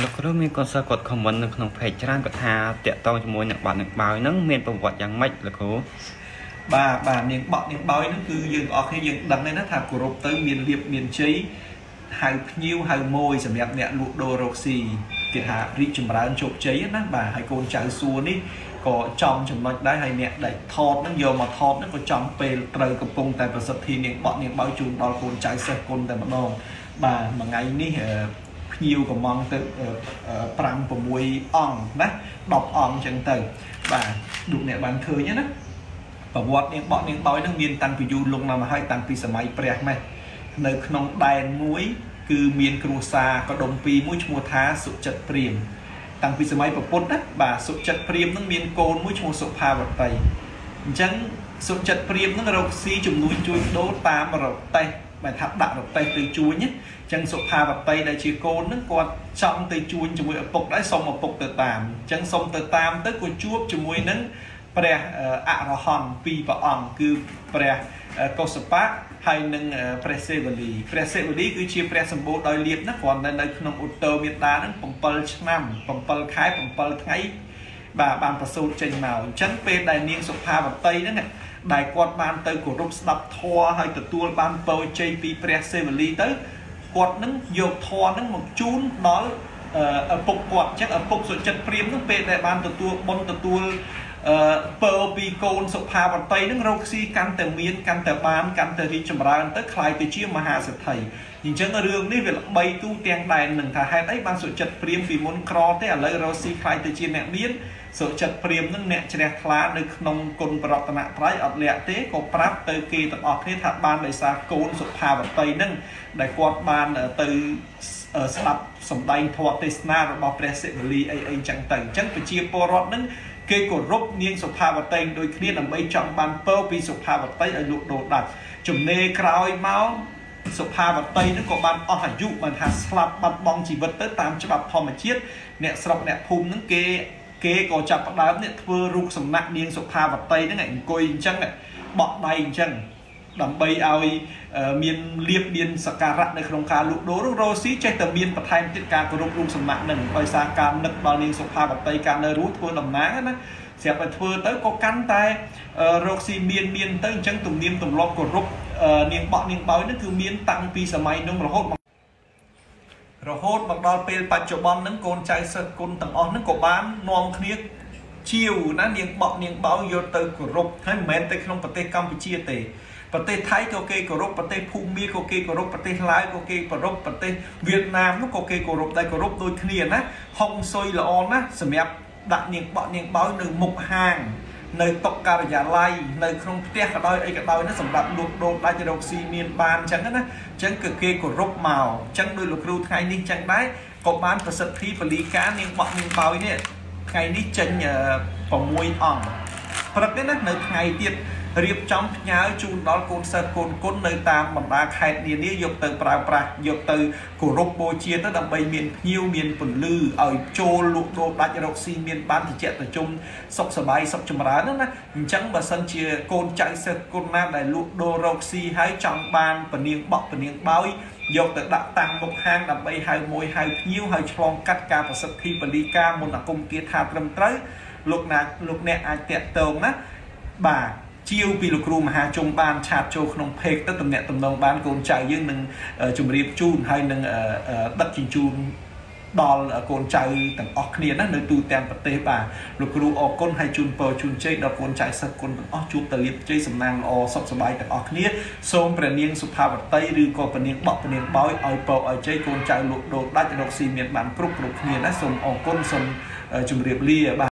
លោកគ្រូមានក៏សាគាត់ខមមិននៅក្នុង nhiều của mong tự pram của mùi ong đó đọc ong chẳng từ và đục nè bàn thơ nhé đó và bọn những tối nó miền tăng vì dù lùng mà hai tăng vì xe máy bẹt mày nơi nông đèn muối cứ miền cừu xa có đồng phí mũi mua thá sụp chật priềm tăng vì xe máy và bốt đất và sụp chật priềm nó miền côn mũi mua sụp pha vật tay chẳng sụp chật priềm nó rộng xí chùm núi chui đố tám và rộng tay mà tháp đạo rộng tay từ chúa nhé chẳng sụp hà vật tây đại chỉ cô nước con trong tây chuối chúng mày phục đã xong một phục từ tam chẳng xong từ tam tới của chúa chúng mày nắng pre ạ hòn pi và ỏng cứ pre câu spa hay nâng pre severi cứ chia pre sầm bộ đòi liệt nó còn đây đây nông ô tô việt ta nó phòng pal nam phòng pal khái phòng pal thái và bàn phật sâu trên màu chẳng về đại niên sụp hà vật tây đó này đại quan ban tây của rốt đập thoa hay từ tua ban pal chơi pi pre severi tới quạt nắng dầu thò nắng một chút đó ở phục quạt chắc ở phục rồi chật phím nó về đại ban từ tua bon từ tua perpicol sụp hà vào tây nắng roxy can từ miên can từ ban can từ đi chậm ra tới khai từ chia mà hà sẽ thầy nhìn chẳng ở đường đi về bay tu tiền đài mình thả hai đấy ban sụp chật phím vì muốn cro thế là lấy roxy khai từ chia mẹ biến sụp chật phím nắng mẹ chè khá được nông cồn và rọt nặng trái ở lẹ thế có práp từ kia tập ở thế tháp ban đại sa cồn sụp hà vào tây nắng đại quạt ban ở từ sập sầm đai thọ tây na rồi bảo presidenti anh chẳng tận chẳng phải chia porot nắng cây cột rốc niên sụp hà vật tây đôi khi là mấy trọng bàn pơ vì sụp hà vật tây ở lụa đồ đặt chùm nê cào máu sụp hà vật tây nó có bàn ở hải dụ bàn hạt slap bàn bong chỉ vật tới tám cho bạc thò mà chiết nẹt sập nẹt phun những kê có chặt bạc đá nẹt vừa rục sầm nặng niên sụp hà vật tây nó ngày coi chân này bọt bay chân đầm bay ai miền liệp miền sạc rạn này không cá lụa đồ rô xí chạy từ miền bạc thay tiết cá của rục rung sầm nặng nần bay xa cá nực bao niên sụp hà vật tây cá nơi rú thua đầm ná đó sẽ phải thưa tới có cắn tay roxy miên miên tới chẳng tùng niêm tùng lo của rút niềm bọn niềm bói nó cứ miên tăng vì sờ máy nông rồi hốt bằng đo pê bạch chỗ bom nâng con trai sợt con tầng on nâng cổ bán non khía chiều nó niềm bọn niềm bói vô từ của rút hay mẹ tới không phải tê Campuchia tề và tê Thái có kê của rút và tê Phumi có kê của rút và tê Lái có kê của rút và tê Việt Nam nó có kê của rút đây của rút đôi khía á không xôi là on á sờ mẹp đặt những bọn những báo nơi mục hàng nơi tộc cà giả lai nơi không tiếc ở đây cái đôi nó sầm đặt luộc đồ lại cho đồng xi miên bàn chẳng đó chẳng cực kê của rốc màu chẳng đôi lục rưu thay nên chẳng đấy có bán và sật thi và lý cá những bọn những báo này ngày đi chân vào mùi ỏng và cái nét nơi ngày tiệt riêng trong nhà chung đó côn sơ côn nơi ta bằng ba khai niên đi dục từ pra dục từ của rốc bô chia tới đầm bay miền nhiều miền phần lư ở châu lụa đô ba chợ xi miền bán thì chạy từ chung sọc sờ bay sọc chùm rá nữa chẳng bà sân chia côn chạy sơ côn nam đại lụa đô rốc xi hái trong ban phần niên bọc phần niên bao dọc từ đặt tăng một hang đầm bay hai môi hai nhiều hai tròn cắt ca và sập khi và đi ca một là công kia tháp lâm tới lúc nè ai tiệt tôm á bà chiêu vì lục rùm hà trong ban chặt châu không phê tất tầm nẹt tầm đồng ban cồn chạy nhưng nâng chùm riệp chun hay nâng đất chìm chun đòn cồn chạy tầng ọc nến nơi tu tem vật tế bà lục rù ọc con hay chun pờ chun chơi đọc cồn chạy sập cồn ọc chụp tờ liệp chơi sầm nang o sập sầm bay tầng ọc nến xôm phần niên sụp hà vật tây rư còn phần niên bọc phần niên bói ỏi pờ ỏi chơi cồn chạy lục đồ đá chạy đọc xi miền bản cục cục nến á xôm ọc con xôm chùm riệp lia bà